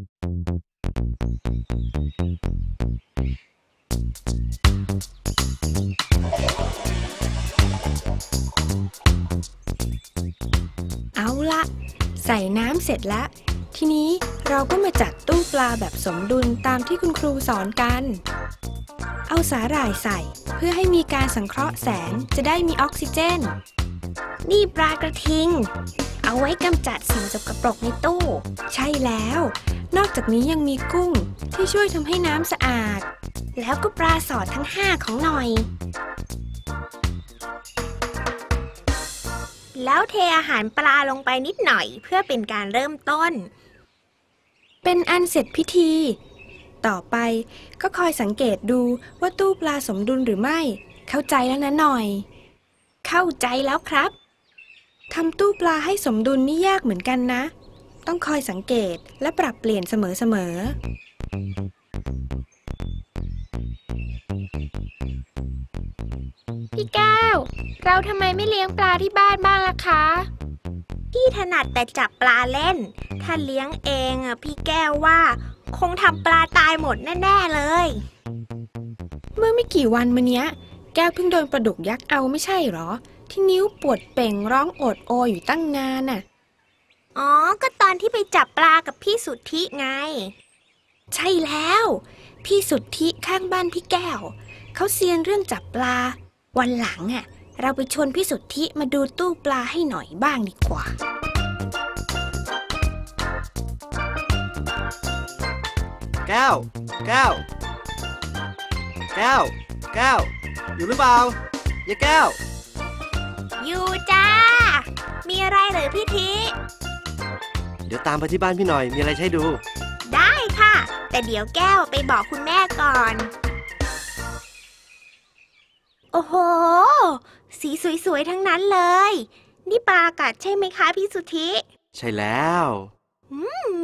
เอาละใส่น้ำเสร็จแล้วทีนี้เราก็มาจัดตู้ปลาแบบสมดุลตามที่คุณครูสอนกันเอาสาหร่ายใส่เพื่อให้มีการสังเคราะห์แสงจะได้มีออกซิเจนนี่ปลากระทิงเอาไว้กำจัดสิ่งสกปรกในตู้ใช่แล้วนอกจากนี้ยังมีกุ้งที่ช่วยทำให้น้ำสะอาดแล้วก็ปลาสอดทั้ง5ของหน่อยแล้วเทอาหารปลาลงไปนิดหน่อยเพื่อเป็นการเริ่มต้นเป็นอันเสร็จพิธีต่อไปก็คอยสังเกตดูว่าตู้ปลาสมดุลหรือไม่เข้าใจแล้วนะหน่อยเข้าใจแล้วครับทำตู้ปลาให้สมดุลนี่ยากเหมือนกันนะต้องคอยสังเกตและปรับเปลี่ยนเสมอๆพี่แก้วเราทำไมไม่เลี้ยงปลาที่บ้านบ้างล่ะคะพี่ถนัดแต่จับปลาเล่นถ้าเลี้ยงเองอ่ะพี่แก้วว่าคงทำปลาตายหมดแน่ๆเลยเมื่อไม่กี่วันมาเนี้ยแก้วเพิ่งโดนปลาดุกยักษ์เอาไม่ใช่หรอที่นิ้วปวดเป่งร้องโอดโออยู่ตั้งนานน่ะอ๋อก็ตอนที่ไปจับปลากับพี่สุทธิไงใช่แล้วพี่สุทธิข้างบ้านพี่แก้วเขาเซียนเรื่องจับปลาวันหลังอ่ะเราไปชวนพี่สุทธิมาดูตู้ปลาให้หน่อยบ้างดีกว่าแก้วแก้วแก้วแก้วอยู่หรือเปล่ายายแก้วอยู่จ้ามีอะไรหรือพี่ทิเดี๋ยวตามไปที่บ้านพี่หน่อยมีอะไรใช้ดูได้ค่ะแต่เดี๋ยวแก้วไปบอกคุณแม่ก่อนโอ้โหสีสวยๆทั้งนั้นเลยนี่ปลากัดใช่ไหมคะพี่สุทธิใช่แล้ว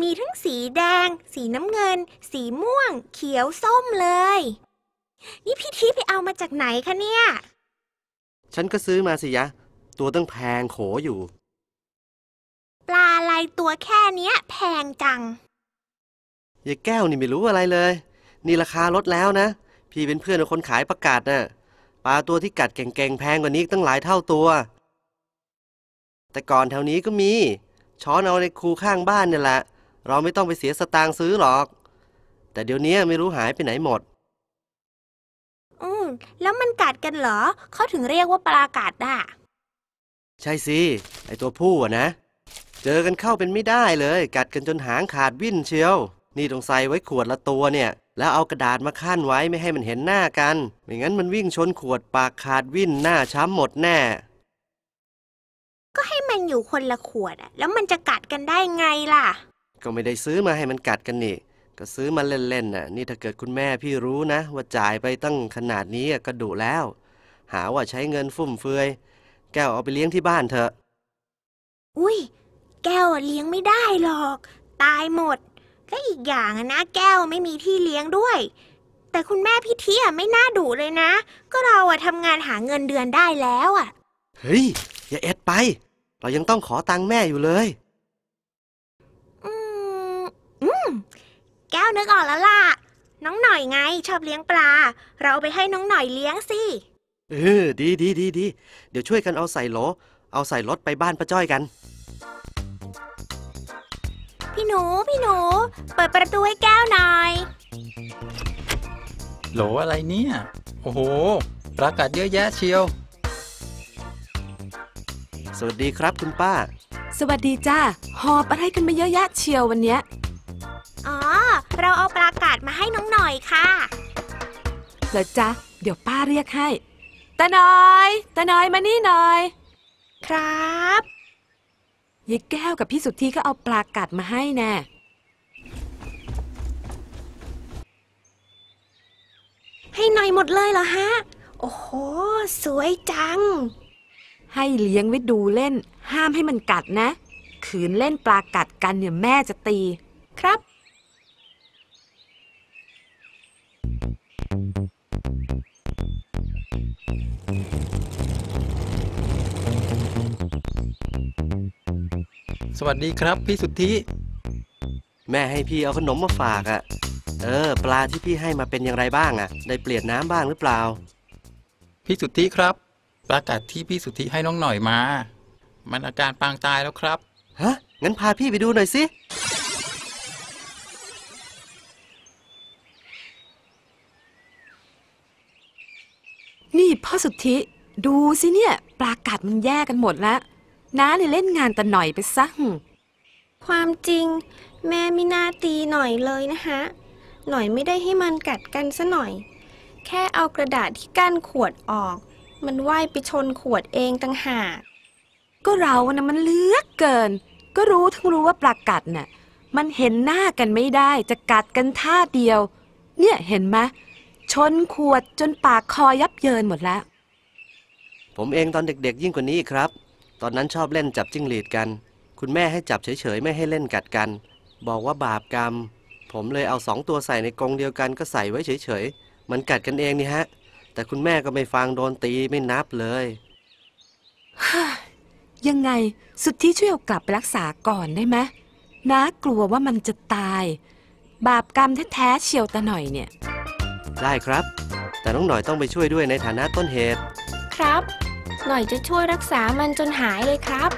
มีทั้งสีแดงสีน้ำเงินสีม่วงเขียวส้มเลยนี่พี่ทิไปเอามาจากไหนคะเนี่ยฉันก็ซื้อมาสิยะตัวตั้งแพงโขอยู่ปลาอะไรตัวแค่เนี้ยแพงจังยายแก้วนี่ไม่รู้อะไรเลยนี่ราคาลดแล้วนะพี่เป็นเพื่อนกับคนขายประกาศน่ะปลาตัวที่กัดเก่งๆแพงกว่านี้ตั้งหลายเท่าตัวแต่ก่อนแถวนี้ก็มีช้อนเอาในคูข้างบ้านนี่แหละเราไม่ต้องไปเสียสตางค์ซื้อหรอกแต่เดี๋ยวนี้ไม่รู้หายไปไหนหมดแล้วมันกัดกันเหรอเขาถึงเรียกว่าปลากัดอ่ะใช่สิไอตัวผู้อ่ะนะเจอกันเข้าเป็นไม่ได้เลยกัดกันจนหางขาดวิ่นเชียวนี่ต้องใส่ไว้ขวดละตัวเนี่ยแล้วเอากระดาษมาคั่นไว้ไม่ให้มันเห็นหน้ากันไม่งั้นมันวิ่งชนขวดปากขาดวิ่นหน้าช้ำหมดแน่ก็ให้มันอยู่คนละขวดอ่ะแล้วมันจะกัดกันได้ไงล่ะก็ไม่ได้ซื้อมาให้มันกัดกันนี่ก็ซื้อมาเล่นๆน่ะนี่ถ้าเกิดคุณแม่พี่รู้นะว่าจ่ายไปตั้งขนาดนี้ก็ดุแล้วหาว่าใช้เงินฟุ่มเฟือยแก้วเอาไปเลี้ยงที่บ้านเถอะอุ้ยแก้วเลี้ยงไม่ได้หรอกตายหมดและอีกอย่างนะแก้วไม่มีที่เลี้ยงด้วยแต่คุณแม่พี่เทียไม่น่าดุเลยนะก็เราอะทำงานหาเงินเดือนได้แล้วอะเฮ้ยอย่าเอ็ดไปเรายังต้องขอตังค์แม่อยู่เลยแก้วนึกออกแล้วล่ะน้องหน่อยไงชอบเลี้ยงปลาเราไปให้น้องหน่อยเลี้ยงสิดีเดี๋ยวช่วยกันเอาใส่รถไปบ้านป้าจ้อยกันพี่หนูเปิดประตูให้แก้วหน่อยโหลอะไรเนี่ยโอ้โหปลากัดเยอะแยะเชียวสวัสดีครับคุณป้าสวัสดีจ้าหอบอะไรกันมาเยอะแยะเชียววันเนี้ยอ๋อเราเอาปลากัดมาให้น้องหน่อยค่ะเหรอจ๊ะเดี๋ยวป้าเรียกให้ตาน้อยมานี่หน่อยครับยายแก้วกับพี่สุทธิก็เอาปลากัดมาให้แน่ให้หน่อยหมดเลยเหรอฮะโอ้โหสวยจังให้เลี้ยงไว้ดูเล่นห้ามให้มันกัดนะขืนเล่นปลากัดกันเนี่ยแม่จะตีครับสวัสดีครับพี่สุทธิ แม่ให้พี่เอาขนมมาฝากอ่ะปลาที่พี่ให้มาเป็นอย่างไรบ้างอ่ะได้เปลี่ยนน้ำบ้างหรือเปล่าพี่สุทธิครับปลากัดที่พี่สุทธิให้น้องหน่อยมามันอาการปางตายแล้วครับฮะงั้นพาพี่ไปดูหน่อยสินี่พ่อสุทธิดูสิเนี่ยปลากัดมันแย่กันหมดแล้วน้าเลยเล่นงานตะหน่อยไปซะความจริงแม่ไม่น่าตีหน่อยเลยนะฮะหน่อยไม่ได้ให้มันกัดกันซะหน่อยแค่เอากระดาษที่กั้นขวดออกมันว่ายไปชนขวดเองต่างหากก็เราน่ะมันเลือกเกินก็รู้ทั้งรู้ว่าปลากัดน่ะมันเห็นหน้ากันไม่ได้จะกัดกันท่าเดียวเนี่ยเห็นไหมชนขวดจนปากคอยับเยินหมดแล้วผมเองตอนเด็กๆยิ่งกว่านี้ครับตอนนั้นชอบเล่นจับจิ้งหรีดกันคุณแม่ให้จับเฉยๆไม่ให้เล่นกัดกันบอกว่าบาปกรรมผมเลยเอาสองตัวใส่ในกรงเดียวกันก็ใส่ไว้เฉยๆมันกัดกันเองนี่ฮะแต่คุณแม่ก็ไม่ฟังโดนตีไม่นับเลยยังไงสุดที่ช่วยเอากลับไปรักษาก่อนได้ไหมน้ากลัวว่ามันจะตายบาปกรรมแท้ๆเชียวตาหน่อยเนี่ยได้ครับแต่น้องหน่อยต้องไปช่วยด้วยในฐานะต้นเหตุครับหน่อยจะช่วยรักษามันจนหายเลยครับ